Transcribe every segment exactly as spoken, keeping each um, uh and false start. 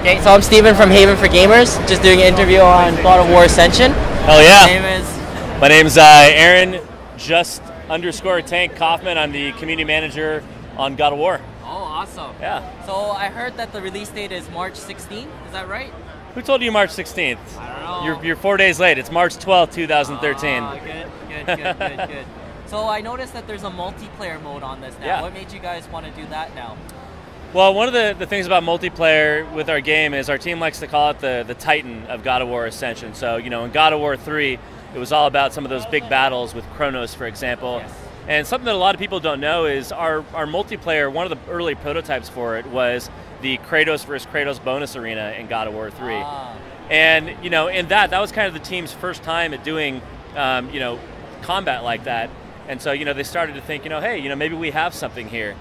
Okay, so I'm Steven from Haven for Gamers, just doing an interview on God of War Ascension. Hell yeah. My name is, My name's uh, Aaron Just underscore Tank Kaufman. I'm the community manager on God of War. Oh, awesome. Yeah. So I heard that the release date is March sixteenth, is that right? Who told you March sixteenth? I don't know. You're, you're four days late. It's March twelfth, two thousand thirteen. Uh, good, good, good, good, good. So I noticed that there's a multiplayer mode on this now. Yeah. What made you guys want to do that now? Well, one of the, the things about multiplayer with our game is our team likes to call it the, the Titan of God of War Ascension. So, you know, in God of War three, it was all about some of those big battles with Kronos, for example. Yes. And something that a lot of people don't know is our, our multiplayer, one of the early prototypes for it was the Kratos versus Kratos bonus arena in God of War three. Ah. And, you know, in that, that was kind of the team's first time at doing, um, you know, combat like that. And so, you know, they started to think, you know, hey, you know, maybe we have something here.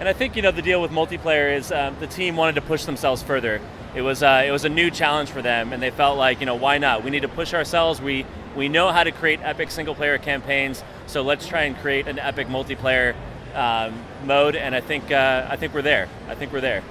And I think, you know, the deal with multiplayer is um, the team wanted to push themselves further. It was uh, it was a new challenge for them, and they felt like, you know, why not? We need to push ourselves. We we know how to create epic single-player campaigns, so let's try and create an epic multiplayer um, mode. And I think uh, I think we're there. I think we're there.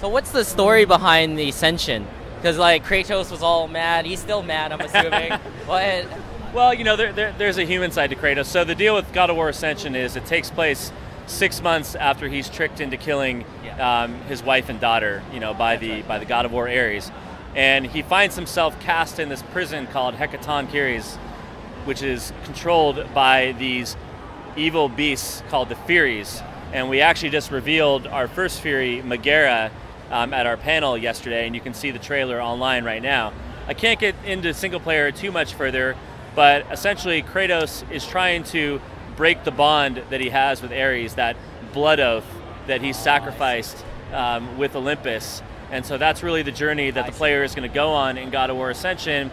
So what's the story behind the Ascension? Because like Kratos was all mad. He's still mad, I'm assuming. But well, you know, there, there, there's a human side to Kratos. So the deal with God of War Ascension is it takes place six months after he's tricked into killing um, his wife and daughter, you know, by the by the god of war Ares, and he finds himself cast in this prison called Hecatonchires, which is controlled by these evil beasts called the Furies. And we actually just revealed our first Fury, Megara, um, at our panel yesterday, and you can see the trailer online right now. I can't get into single player too much further, but essentially Kratos is trying to break the bond that he has with Ares, that blood oath that he sacrificed um, with Olympus. And so that's really the journey that the player is going to go on in God of War Ascension.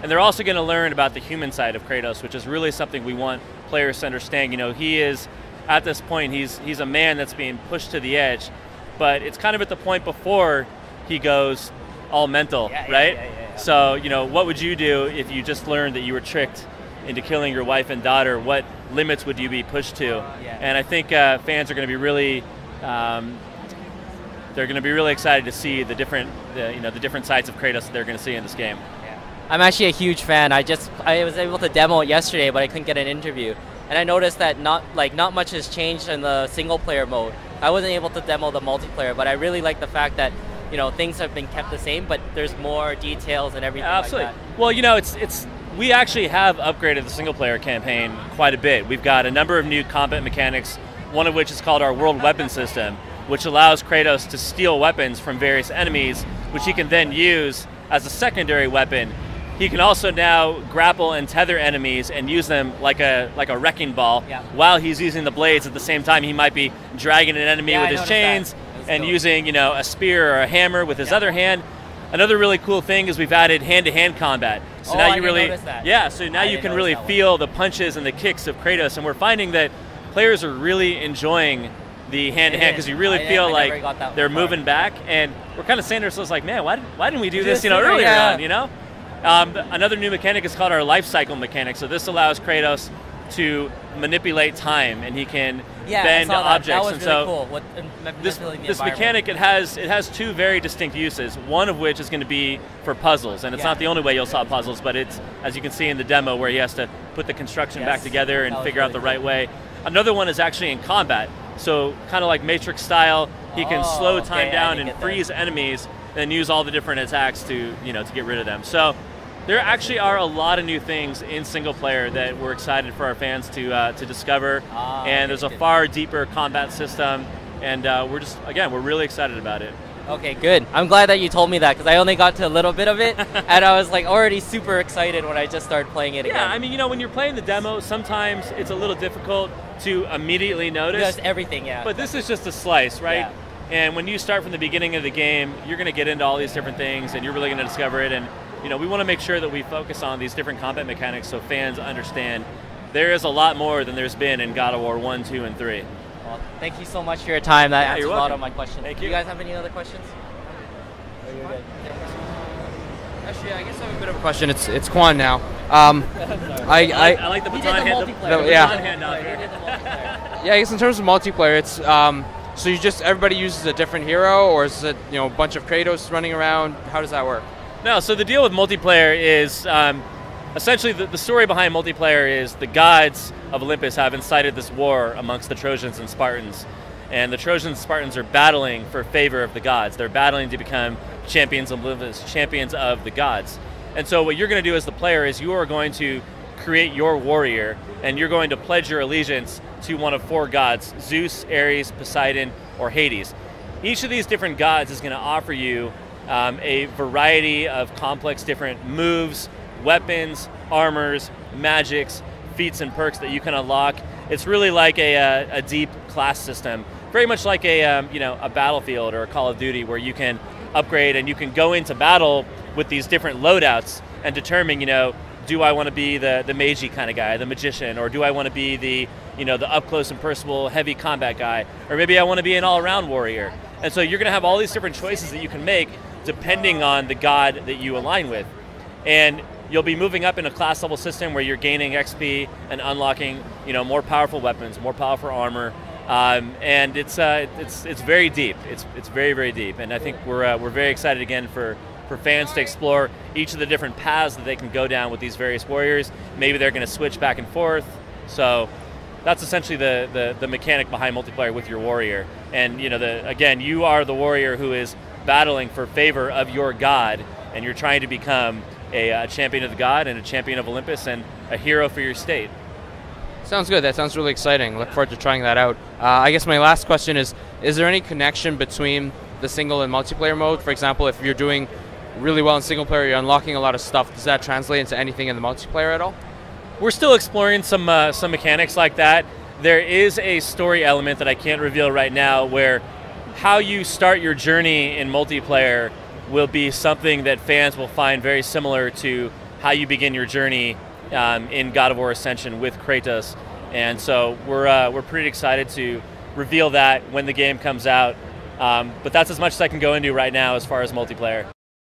And they're also going to learn about the human side of Kratos, which is really something we want players to understand. You know, he is, at this point, he's, he's a man that's being pushed to the edge, but it's kind of at the point before he goes all mental, yeah, right? Yeah, yeah, yeah, yeah. So, you know, what would you do if you just learned that you were tricked into killing your wife and daughter? What limits would you be pushed to? Uh, yeah. And I think uh, fans are going to be really, um, they're going to be really excited to see the different, the, you know, the different sides of Kratos that they're going to see in this game. Yeah. I'm actually a huge fan. I just, I was able to demo it yesterday, but I couldn't get an interview. And I noticed that not, like, not much has changed in the single player mode. I wasn't able to demo the multiplayer, but I really like the fact that, you know, things have been kept the same, but there's more details and everything. Absolutely. Like that. Well, you know, it's it's. We actually have upgraded the single-player campaign quite a bit. We've got a number of new combat mechanics, one of which is called our World Weapon System, which allows Kratos to steal weapons from various enemies, which he can then use as a secondary weapon. He can also now grapple and tether enemies and use them like a like a wrecking ball, yeah, while he's using the blades. At the same time, he might be dragging an enemy, yeah, with his chains and cool. using, you know, a spear or a hammer with his, yeah, other hand. Another really cool thing is we've added hand-to-hand combat. So oh, now you I didn't really, notice that. Yeah, so now I you can really feel the punches and the kicks of Kratos, and we're finding that players are really enjoying the hand-to-hand because -hand, you really I feel like they're before. moving back, and we're kind of saying to ourselves like, man, why, why didn't we do this, you know, earlier yeah. on, you know? Um, another new mechanic is called our life cycle mechanic. So this allows Kratos to manipulate time, and he can yeah, bend objects. That was and really so cool. What, this this mechanic it has it has two very distinct uses. One of which is going to be for puzzles, and it's yeah. not the only way you'll solve puzzles, but it's, as you can see in the demo, where he has to put the construction yes. back together and figure really out the cool. right way. Another one is actually in combat, so kind of like Matrix style, he oh, can slow time okay, down and freeze that. enemies, and then use all the different attacks to you know to get rid of them. So. There actually are a lot of new things in single player that we're excited for our fans to uh, to discover, ah, and there's a far deeper combat system, and uh, we're just, again, we're really excited about it. Okay, good. I'm glad that you told me that, because I only got to a little bit of it, and I was like already super excited when I just started playing it yeah, again. Yeah, I mean, you know, when you're playing the demo, sometimes it's a little difficult to immediately notice. Just everything, yeah. But this is just a slice, right? Yeah. And when you start from the beginning of the game, you're going to get into all these different things, and you're really going to discover it, and you know, we want to make sure that we focus on these different combat mechanics so fans understand there is a lot more than there's been in God of War one, two, and three. Well, thank you so much for your time. That yeah, answers a lot of my questions. Thank you. Do you guys have any other questions? You're good. Actually, I guess I have a bit of a question. It's it's Quan now. Um, I, I, I, I like the baton handoff. Yeah. Yeah, I guess in terms of multiplayer, it's um, So you just, everybody uses a different hero, or is it, you know, a bunch of Kratos running around? How does that work? No, so the deal with multiplayer is, um, essentially the, the story behind multiplayer is the gods of Olympus have incited this war amongst the Trojans and Spartans. And the Trojans and Spartans are battling for favor of the gods. They're battling to become champions of Olympus, champions of the gods. And so what you're going to do as the player is you are going to create your warrior, and you're going to pledge your allegiance to one of four gods: Zeus, Ares, Poseidon, or Hades. Each of these different gods is going to offer you um, a variety of complex different moves, weapons, armors, magics, feats, and perks that you can unlock. It's really like a, a, a deep class system, very much like a um, you know a Battlefield or a Call of Duty, where you can upgrade and you can go into battle with these different loadouts and determine, you know, do I want to be the, the Meiji kind of guy, the magician, or do I want to be the, you know, the up-close and personal heavy combat guy, or maybe I want to be an all-around warrior. And so you're going to have all these different choices that you can make depending on the god that you align with. And you'll be moving up in a class level system where you're gaining X P and unlocking, you know, more powerful weapons, more powerful armor, um, and it's, uh, it's, it's very deep. It's, it's very, very deep, and I think we're, uh, we're very excited again for for fans to explore each of the different paths that they can go down with these various warriors. Maybe they're going to switch back and forth. So that's essentially the, the, the mechanic behind multiplayer with your warrior. And you know, the, again, you are the warrior who is battling for favor of your god, and you're trying to become a, a champion of the god and a champion of Olympus and a hero for your state. Sounds good. That sounds really exciting. Look forward to trying that out. Uh, I guess my last question is, is there any connection between the single and multiplayer mode? For example, if you're doing really well in single player, you're unlocking a lot of stuff. Does that translate into anything in the multiplayer at all? We're still exploring some uh, some mechanics like that. There is a story element that I can't reveal right now, where how you start your journey in multiplayer will be something that fans will find very similar to how you begin your journey um, in God of War Ascension with Kratos. And so we're uh, we're pretty excited to reveal that when the game comes out. Um, but that's as much as I can go into right now as far as multiplayer.